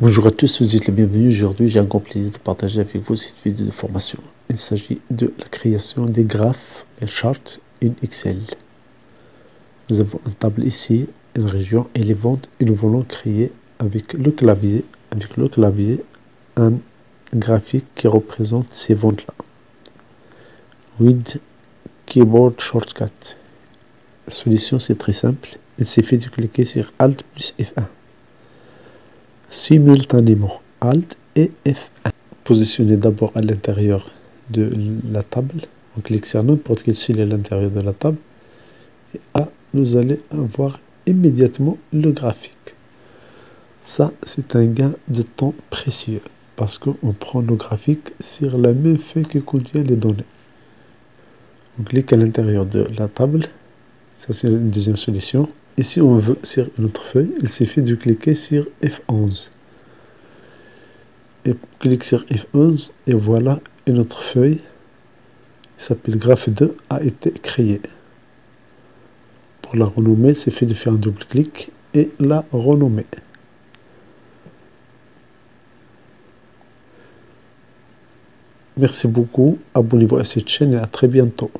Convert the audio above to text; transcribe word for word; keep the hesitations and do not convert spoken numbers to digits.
Bonjour à tous, vous êtes les bienvenus. Aujourd'hui, j'ai un grand plaisir de partager avec vous cette vidéo de formation. Il s'agit de la création des graphes et charts in Excel. Nous avons une table ici, une région et les ventes, et nous voulons créer avec le clavier, avec le clavier, un graphique qui représente ces ventes-là. With Keyboard Shortcut. La solution, c'est très simple. Il suffit de cliquer sur alt plus F un. Simultanément alt et F un. Positionnez d'abord à l'intérieur de la table. On clique sur n'importe quelle cellule à l'intérieur de la table et là, nous allez avoir immédiatement le graphique. Ça, c'est un gain de temps précieux parce qu'on prend le graphique sur la même feuille que contient les données. On clique à l'intérieur de la table. Ça, c'est une deuxième solution. Et si on veut sur une autre feuille, il suffit de cliquer sur F onze. Et clique sur F onze et voilà une autre feuille qui s'appelle Graph deux a été créée. Pour la renommer, il suffit de faire un double clic et la renommer. Merci beaucoup, abonnez-vous à cette chaîne et à très bientôt.